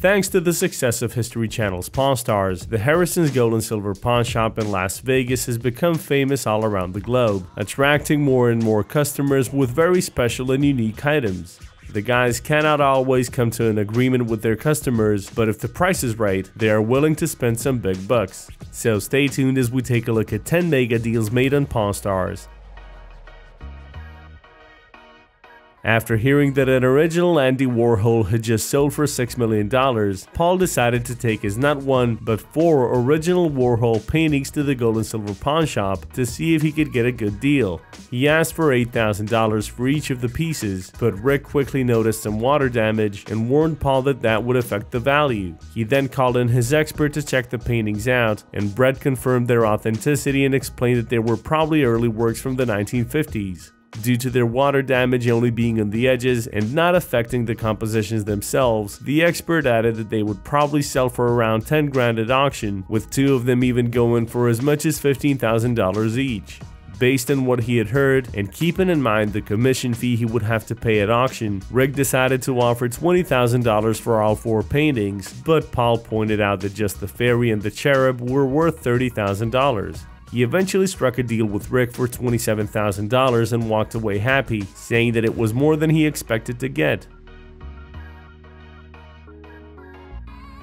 Thanks to the success of History Channel's Pawn Stars, the Harrison's Gold and Silver Pawn Shop in Las Vegas has become famous all around the globe, attracting more and more customers with very special and unique items. The guys cannot always come to an agreement with their customers, but if the price is right, they are willing to spend some big bucks. So stay tuned as we take a look at 10 mega deals made on Pawn Stars. After hearing that an original Andy Warhol had just sold for $6 million, Paul decided to take his not one, but four original Warhol paintings to the Gold and Silver Pawn Shop to see if he could get a good deal. He asked for $8,000 for each of the pieces, but Rick quickly noticed some water damage and warned Paul that that would affect the value. He then called in his expert to check the paintings out, and Brett confirmed their authenticity and explained that they were probably early works from the 1950s. Due to their water damage only being on the edges and not affecting the compositions themselves, the expert added that they would probably sell for around 10 grand at auction, with two of them even going for as much as $15,000 each. Based on what he had heard, and keeping in mind the commission fee he would have to pay at auction, Rick decided to offer $20,000 for all four paintings, but Paul pointed out that just the fairy and the cherub were worth $30,000. He eventually struck a deal with Rick for $27,000 and walked away happy, saying that it was more than he expected to get.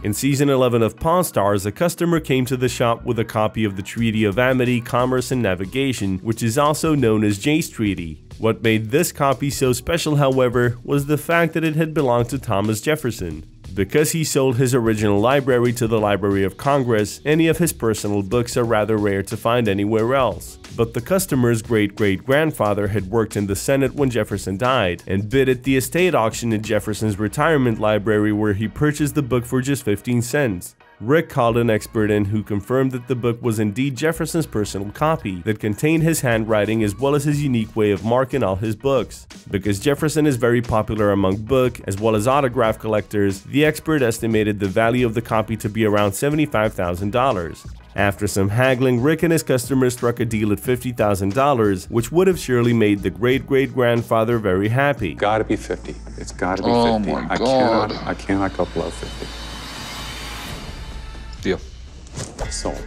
In Season 11 of Pawn Stars, a customer came to the shop with a copy of the Treaty of Amity, Commerce and Navigation, which is also known as Jay's Treaty. What made this copy so special, however, was the fact that it had belonged to Thomas Jefferson. Because he sold his original library to the Library of Congress, any of his personal books are rather rare to find anywhere else. But the customer's great-great-grandfather had worked in the Senate when Jefferson died, and bid at the estate auction at Jefferson's retirement library where he purchased the book for just 15 cents. Rick called an expert in who confirmed that the book was indeed Jefferson's personal copy that contained his handwriting as well as his unique way of marking all his books. Because Jefferson is very popular among book as well as autograph collectors, the expert estimated the value of the copy to be around $75,000. After some haggling, Rick and his customer struck a deal at $50,000, which would have surely made the great-great-grandfather very happy. Gotta be 50. It's gotta be 50. Oh my God. I cannot go below 50. Deal. Sold.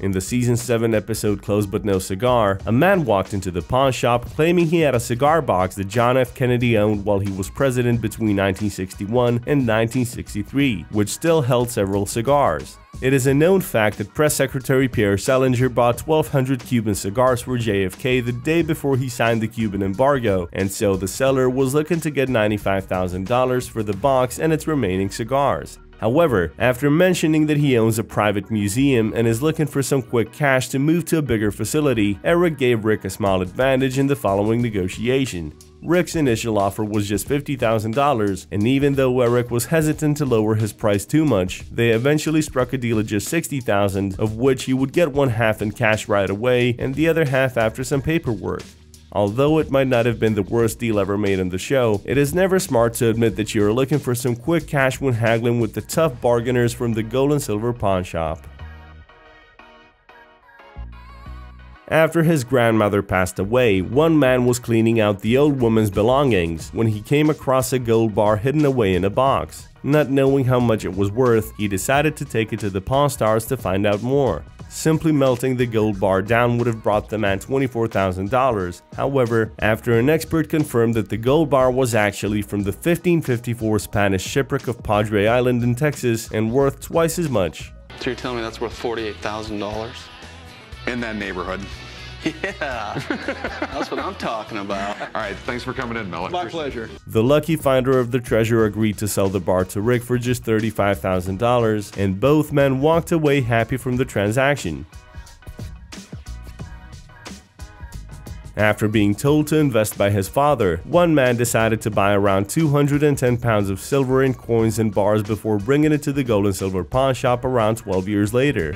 In the Season 7 episode Close But No Cigar, a man walked into the pawn shop claiming he had a cigar box that John F. Kennedy owned while he was president between 1961 and 1963, which still held several cigars. It is a known fact that Press Secretary Pierre Salinger bought 1,200 Cuban cigars for JFK the day before he signed the Cuban embargo, and so the seller was looking to get $95,000 for the box and its remaining cigars. However, after mentioning that he owns a private museum and is looking for some quick cash to move to a bigger facility, Eric gave Rick a small advantage in the following negotiation. Rick's initial offer was just $50,000, and even though Eric was hesitant to lower his price too much, they eventually struck a deal at just $60,000, of which he would get one half in cash right away and the other half after some paperwork. Although it might not have been the worst deal ever made on the show, it is never smart to admit that you are looking for some quick cash when haggling with the tough bargainers from the Gold and Silver Pawn Shop. After his grandmother passed away, one man was cleaning out the old woman's belongings when he came across a gold bar hidden away in a box. Not knowing how much it was worth, he decided to take it to the Pawn Stars to find out more. Simply melting the gold bar down would have brought the man $24,000. However, after an expert confirmed that the gold bar was actually from the 1554 Spanish shipwreck of Padre Island in Texas and worth twice as much. So you're telling me that's worth $48,000? In that neighborhood. Yeah, that's what I'm talking about. All right, thanks for coming in, Miller. My pleasure. The lucky finder of the treasure agreed to sell the bar to Rick for just $35,000, and both men walked away happy from the transaction. After being told to invest by his father, one man decided to buy around 210 pounds of silver in coins and bars before bringing it to the Gold and Silver Pawn Shop around 12 years later.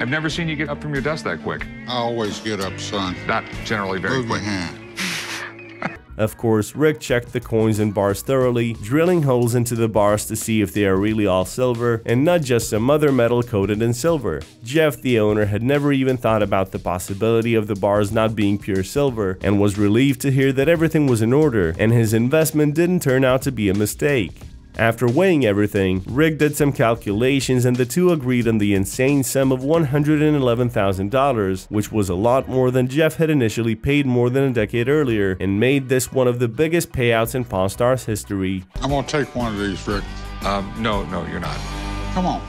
I've never seen you get up from your desk that quick. I always get up, son. Not generally very quick. Move your hand. Of course, Rick checked the coins and bars thoroughly, drilling holes into the bars to see if they are really all silver and not just some other metal coated in silver. Jeff, the owner, had never even thought about the possibility of the bars not being pure silver and was relieved to hear that everything was in order and his investment didn't turn out to be a mistake. After weighing everything, Rick did some calculations and the two agreed on the insane sum of $111,000, which was a lot more than Jeff had initially paid more than a decade earlier, and made this one of the biggest payouts in Pawn Stars history. I'm gonna take one of these, Rick. No, you're not. Come on.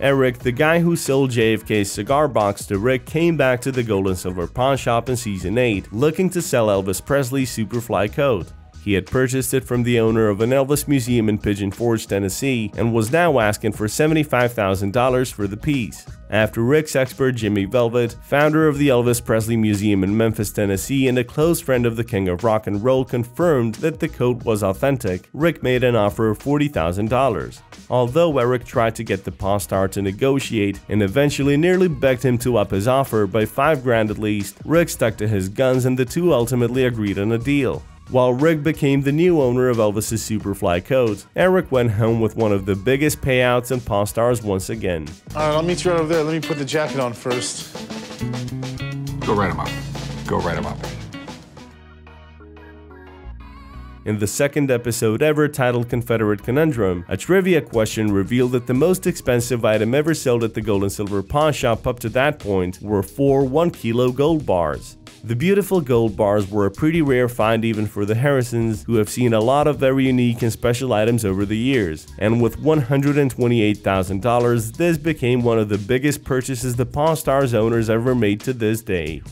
Eric, the guy who sold JFK's cigar box to Rick, came back to the Gold and Silver Pawn Shop in Season 8, looking to sell Elvis Presley's Superfly coat. He had purchased it from the owner of an Elvis Museum in Pigeon Forge, Tennessee, and was now asking for $75,000 for the piece. After Rick's expert Jimmy Velvet, founder of the Elvis Presley Museum in Memphis, Tennessee, and a close friend of the King of Rock and Roll, confirmed that the coat was authentic, Rick made an offer of $40,000. Although Eric tried to get the Pawn Star to negotiate and eventually nearly begged him to up his offer by $5,000 at least, Rick stuck to his guns and the two ultimately agreed on a deal. While Rick became the new owner of Elvis's Superfly coat, Eric went home with one of the biggest payouts in Pawn Stars once again. Alright, I'll meet you right over there. Let me put the jacket on first. Go write him up. Go write him up. In the second episode ever, titled Confederate Conundrum, a trivia question revealed that the most expensive item ever sold at the Gold and Silver Pawn Shop up to that point were four 1-kilo gold bars. The beautiful gold bars were a pretty rare find even for the Harrisons, who have seen a lot of very unique and special items over the years, and with $128,000, this became one of the biggest purchases the Pawn Stars owners ever made to this day.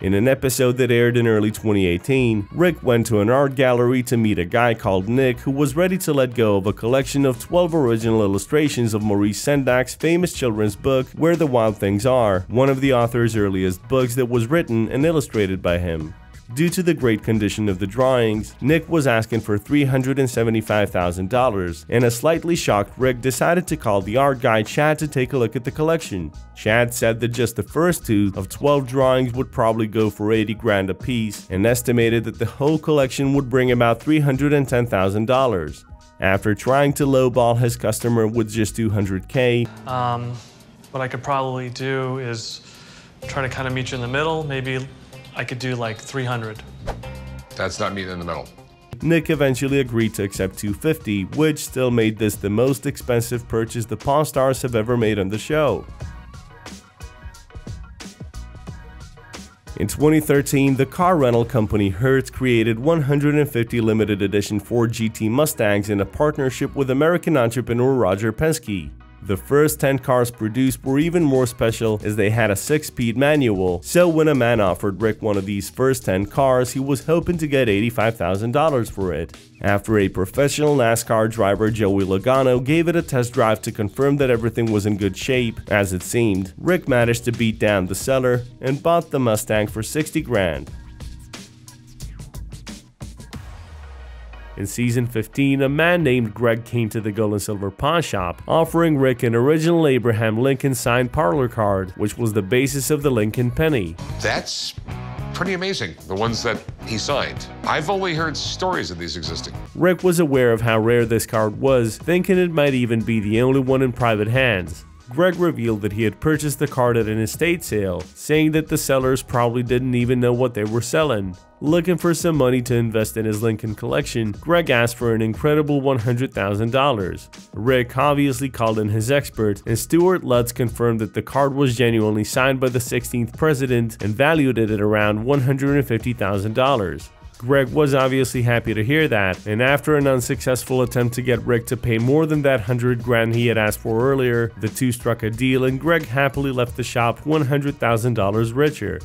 In an episode that aired in early 2018, Rick went to an art gallery to meet a guy called Nick who was ready to let go of a collection of 12 original illustrations of Maurice Sendak's famous children's book, Where the Wild Things Are, one of the author's earliest books that was written and illustrated by him. Due to the great condition of the drawings, Nick was asking for $375,000, and a slightly shocked Rick decided to call the art guy Chad to take a look at the collection. Chad said that just the first two of 12 drawings would probably go for $80,000 apiece, and estimated that the whole collection would bring about $310,000. After trying to lowball his customer with just $200,000, what I could probably do is try to kind of meet you in the middle, maybe I could do like 300. That's not meeting in the middle. Nick eventually agreed to accept 250, which still made this the most expensive purchase the Pawn Stars have ever made on the show. In 2013, the car rental company Hertz created 150 limited edition Ford GT Mustangs in a partnership with American entrepreneur Roger Penske. The first 10 cars produced were even more special as they had a 6-speed manual, so when a man offered Rick one of these first 10 cars, he was hoping to get $85,000 for it. After a professional NASCAR driver Joey Logano gave it a test drive to confirm that everything was in good shape, as it seemed, Rick managed to beat down the seller and bought the Mustang for $60,000. In Season 15, a man named Greg came to the Gold and Silver Pawn Shop, offering Rick an original Abraham Lincoln signed parlor card, which was the basis of the Lincoln penny. That's pretty amazing, the ones that he signed. I've only heard stories of these existing. Rick was aware of how rare this card was, thinking it might even be the only one in private hands. Greg revealed that he had purchased the card at an estate sale, saying that the sellers probably didn't even know what they were selling. Looking for some money to invest in his Lincoln collection, Greg asked for an incredible $100,000. Rick obviously called in his expert, and Stuart Lutz confirmed that the card was genuinely signed by the 16th president and valued it at around $150,000. Greg was obviously happy to hear that, and after an unsuccessful attempt to get Rick to pay more than that $100,000 he had asked for earlier, the two struck a deal and Greg happily left the shop $100,000 richer.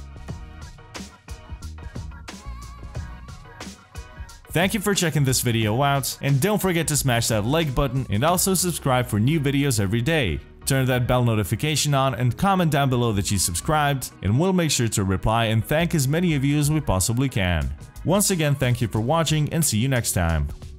Thank you for checking this video out, and don't forget to smash that like button and also subscribe for new videos every day. Turn that bell notification on and comment down below that you subscribed, and we'll make sure to reply and thank as many of you as we possibly can. Once again, thank you for watching and see you next time.